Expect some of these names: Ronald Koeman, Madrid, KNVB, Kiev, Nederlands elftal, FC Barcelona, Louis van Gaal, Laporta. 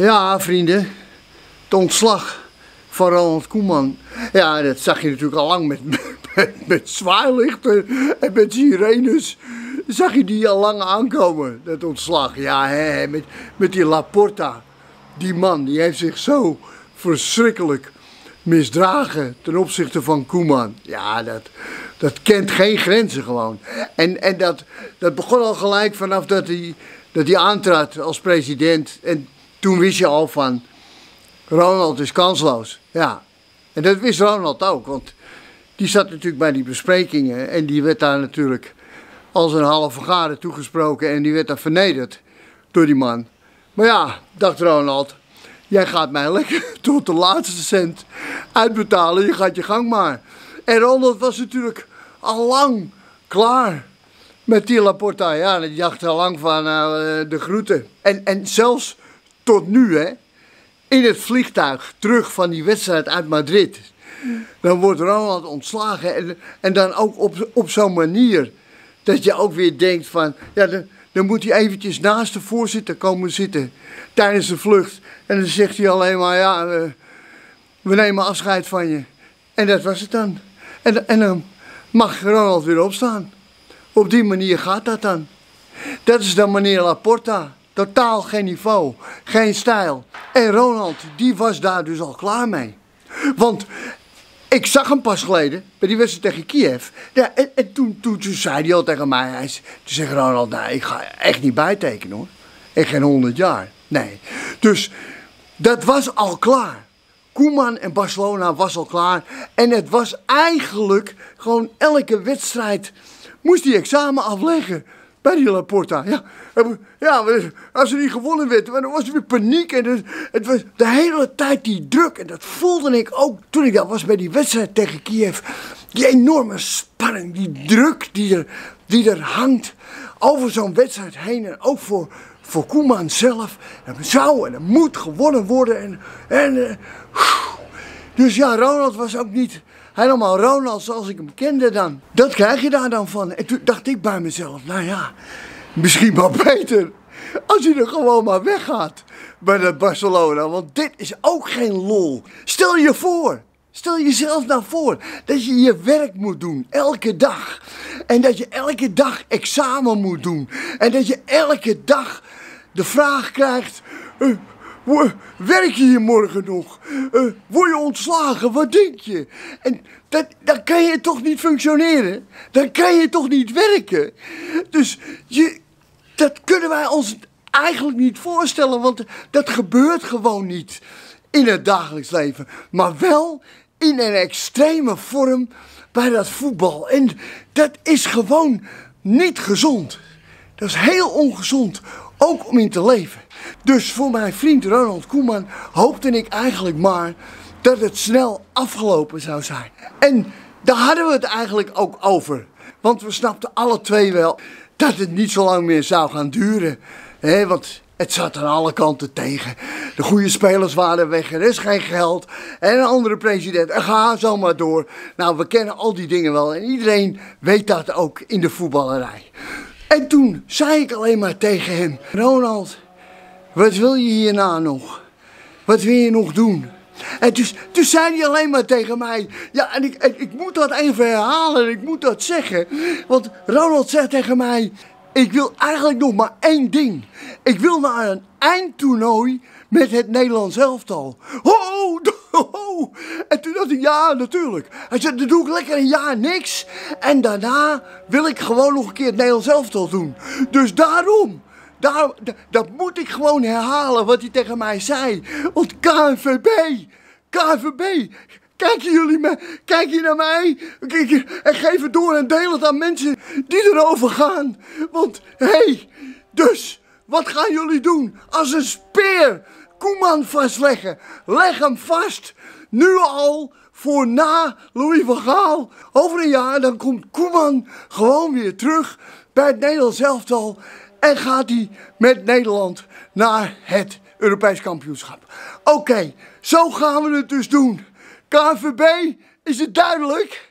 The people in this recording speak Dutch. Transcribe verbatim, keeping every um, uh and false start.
Ja, vrienden, het ontslag van Ronald Koeman. Ja, dat zag je natuurlijk al lang met, met, met zwaailichten en met sirenes. Zag je die al lang aankomen, dat ontslag. Ja, hè, met, met die Laporta. Die man, die heeft zich zo verschrikkelijk misdragen ten opzichte van Koeman. Ja, dat, dat kent geen grenzen gewoon. En, en dat, dat begon al gelijk vanaf dat hij, dat hij aantrad als president. En toen wist je al van, Ronald is kansloos. Ja, en dat wist Ronald ook, want die zat natuurlijk bij die besprekingen. En die werd daar natuurlijk als een halve garen toegesproken en die werd daar vernederd door die man. Maar ja, dacht Ronald, jij gaat mij lekker tot de laatste cent uitbetalen, je gaat je gang maar. En Ronald was natuurlijk al lang klaar met die Laporta. Ja, die dacht al lang van uh, de groeten. En, en zelfs tot nu, hè, in het vliegtuig terug van die wedstrijd uit Madrid, dan wordt Ronald ontslagen. En, en dan ook op, op zo'n manier dat je ook weer denkt van, ja, de, dan moet hij eventjes naast de voorzitter komen zitten tijdens de vlucht. En dan zegt hij alleen maar, ja, we, we nemen afscheid van je. En dat was het dan. En, en dan mag Ronald weer opstaan. Op die manier gaat dat dan. Dat is dan meneer Laporta. Totaal geen niveau, geen stijl. En Ronald, die was daar dus al klaar mee. Want ik zag hem pas geleden, bij die wedstrijd tegen Kiev. Ja, en en toen, toen, toen zei hij al tegen mij, hij, toen zegt Ronald, nee, ik ga echt niet bijtekenen hoor. En geen honderd jaar, nee. Dus dat was al klaar. Koeman en Barcelona was al klaar. En het was eigenlijk gewoon elke wedstrijd, moest hij examen afleggen bij die Laporta. Ja, ja, als er niet gewonnen werd, dan was er weer paniek. En het, het was de hele tijd die druk. En dat voelde ik ook toen ik daar was bij die wedstrijd tegen Kiev. Die enorme spanning, die druk die er, die er hangt over zo'n wedstrijd heen. En ook voor, voor Koeman zelf. En er zou en er moet gewonnen worden. En, en, dus ja, Ronald was ook niet helemaal Ronald zoals ik hem kende dan. Dat krijg je daar dan van. En toen dacht ik bij mezelf, nou ja, misschien wel beter als hij er gewoon maar weggaat bij dat Barcelona. Want dit is ook geen lol. Stel je voor, stel jezelf nou voor dat je je werk moet doen elke dag. En dat je elke dag examen moet doen. En dat je elke dag de vraag krijgt, Uh, werk je hier morgen nog? Uh, word je ontslagen? Wat denk je? En dat, dan kan je toch niet functioneren? Dan kan je toch niet werken? Dus je, dat kunnen wij ons eigenlijk niet voorstellen, want dat gebeurt gewoon niet in het dagelijks leven. Maar wel in een extreme vorm bij dat voetbal. En dat is gewoon niet gezond. Dat is heel ongezond, ook om in te leven. Dus voor mijn vriend Ronald Koeman hoopte ik eigenlijk maar dat het snel afgelopen zou zijn. En daar hadden we het eigenlijk ook over. Want we snapten alle twee wel dat het niet zo lang meer zou gaan duren. He, want het zat aan alle kanten tegen. De goede spelers waren weg, er is geen geld. En een andere president, en ga zo maar door. Nou, we kennen al die dingen wel en iedereen weet dat ook in de voetballerij. En toen zei ik alleen maar tegen hem, Ronald, wat wil je hierna nog? Wat wil je nog doen? En dus, toen zei hij alleen maar tegen mij, ja, en ik, en ik moet dat even herhalen en ik moet dat zeggen. Want Ronald zegt tegen mij, ik wil eigenlijk nog maar één ding. Ik wil naar een eindtoernooi met het Nederlands elftal. Ho, ho, ho. En toen dacht ik, ja, natuurlijk. Hij zei, dan doe ik lekker een jaar niks. En daarna wil ik gewoon nog een keer het Nederlands elftal doen. Dus daarom, daarom dat moet ik gewoon herhalen wat hij tegen mij zei. Want K N V B, K N V B... Kijken jullie me, kijk je naar mij en geef het door en deel het aan mensen die erover gaan. Want, hé, hey, dus, wat gaan jullie doen? Als een speer Koeman vastleggen. Leg hem vast, nu al, voor na Louis van Gaal. Over een jaar, dan komt Koeman gewoon weer terug bij het Nederlands elftal. En gaat hij met Nederland naar het Europees kampioenschap. Oké, okay, zo gaan we het dus doen. K N V B, is het duidelijk?